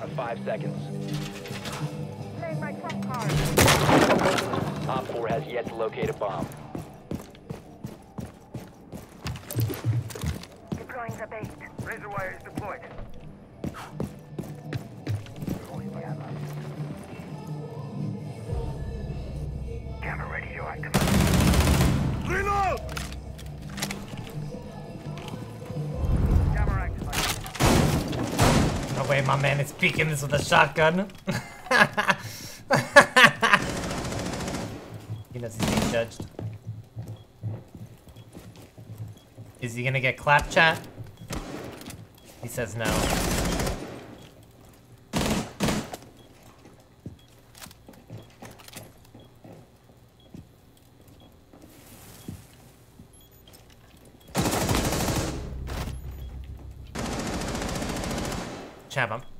down to 5 seconds. Playing my trump card. Op 4 has yet to locate a bomb. Deploying the bait. Razor wire is deployed. Camera radio activated. Reload! No way, my man is peeking this with a shotgun. He knows he's being judged. Is he gonna get clap chat? He says no.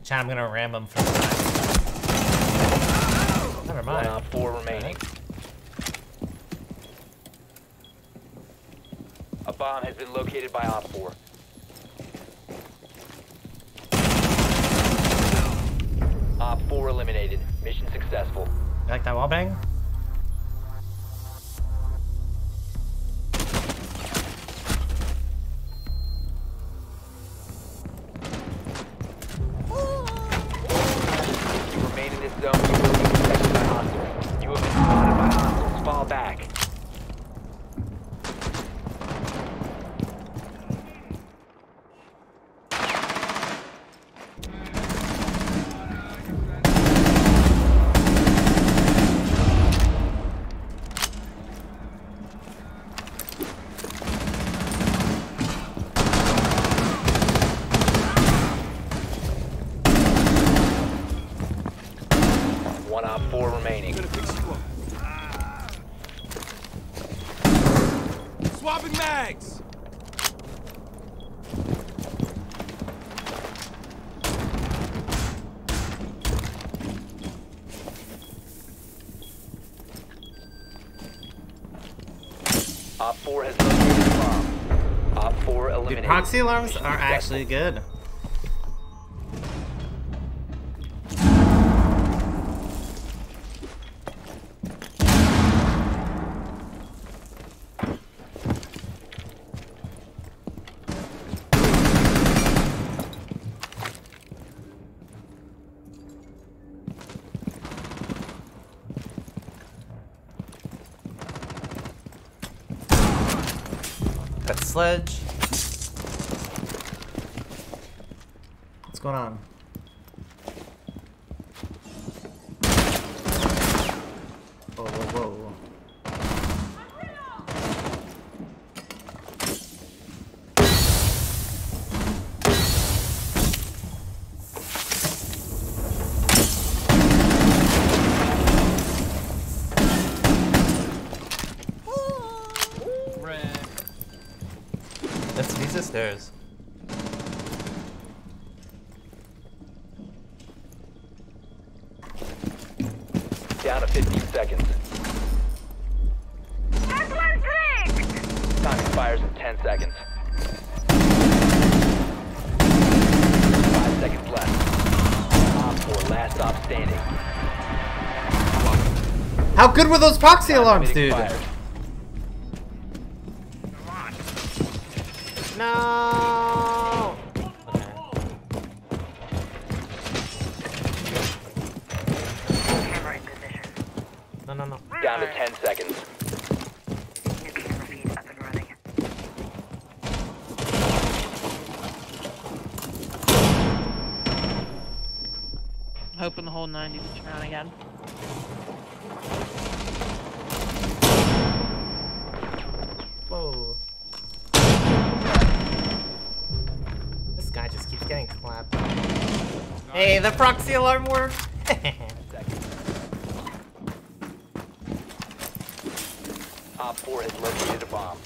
Chad, I'm gonna ram him for the time. Never mind. 4 remaining. A bomb has been located by Op 4. Op 4 eliminated. Mission successful. You like that wallbang? Op 4 has located the bomb. Op 4 eliminated. Dude, proxy alarms are actually good. Sledge. What's going on? Whoa, whoa, whoa, stairs. Down to 15 seconds. That's one click! Time expires in 10 seconds. 5 seconds left. Op 4, last stop standing. How good were those proxy alarms, dude? Fired. No. Okay. No. Down to 10 seconds. New camera feed up and running. Hoping the whole 90 will turn on again. Whoa. Guy just keeps getting clapped. Hey, the proxy alarm worked! Op 4 has located a bomb.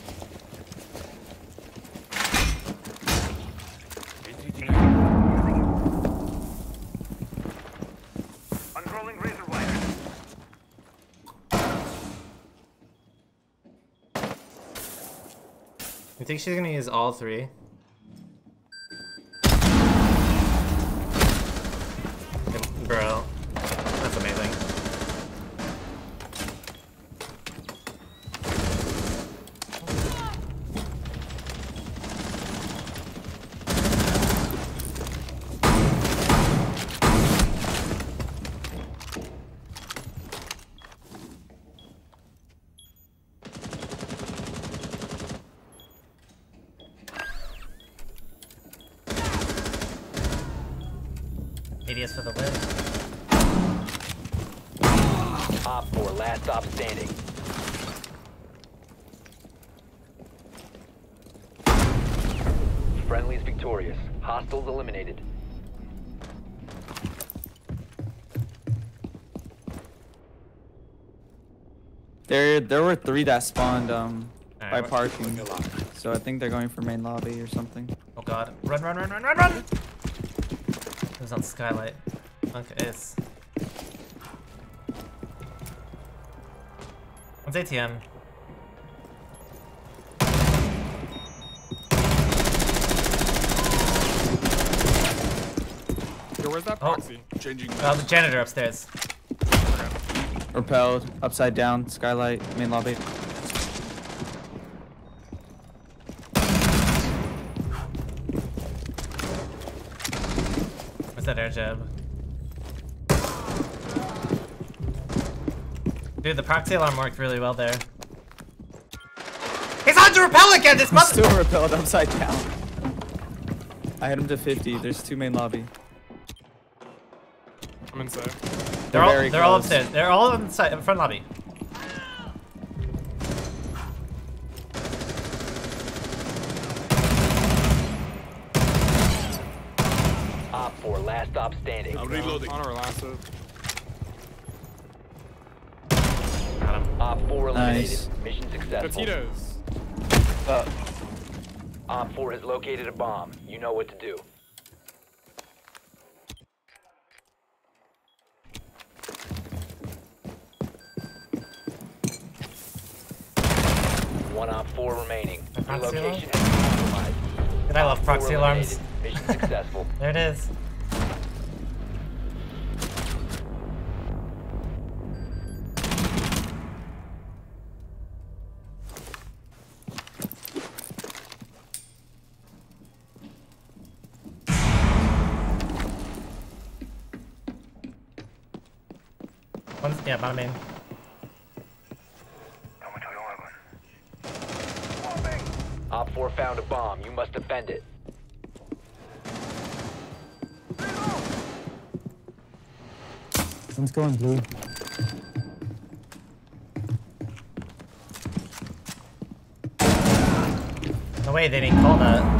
Unrolling razor wire. I think she's gonna use all 3. Idiots for the win. Op 4, last stop standing. Friendly's victorious. Hostiles eliminated. There were 3 that spawned by parking, so I think they're going for main lobby or something. Oh god. Run, run, run, run, run, run! It was on skylight. Okay, it's... It's ATM. Yo, where's that proxy? Oh. Changing. Oh, the janitor upstairs. Repelled, upside down, skylight, main lobby. What's that air jab? Dude, the proxy alarm worked really well there. He's on to repel again, this mother- Still repelled upside down. I hit him to 50, there's 2 main lobby. I'm inside. They're all upstairs. They're all inside front lobby. Op 4, last stop standing. I'm reloading. On our last Op 4 eliminated. Nice. Mission successful. Patitos. Op 4 has located a bomb. You know what to do. Op 4 remaining. Location compromised. And I love proxy alarms. Mission successful. There it is. Yeah, bottom main. Op 4 found a bomb. You must defend it. Someone's going blue. No way, they didn't call that.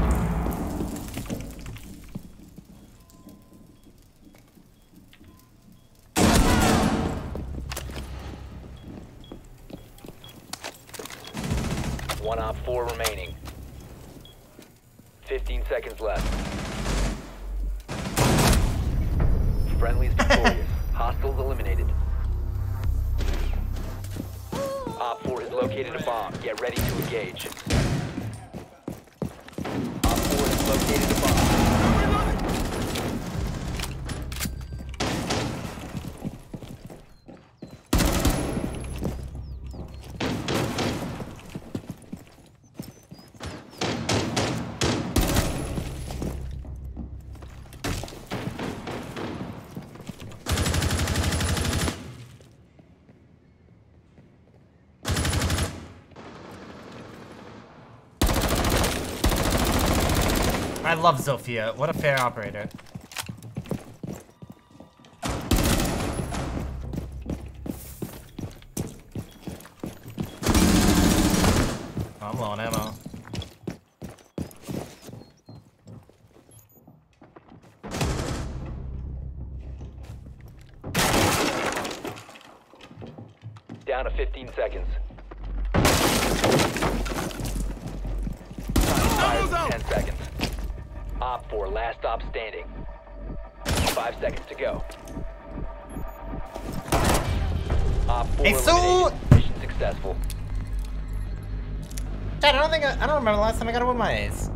One Op 4 remaining. 15 seconds left. Friendly's victorious. Hostiles eliminated. Op 4 has located a bomb. Get ready to engage. Op 4 has located a I love Zofia. What a fair operator. Oh, I'm low on ammo. Down to 15 seconds. Time 10 seconds. Op 4, last stop standing. 5 seconds to go. Op 4 eliminated. Mission successful. Dad, I don't remember the last time I got a 1 my ace.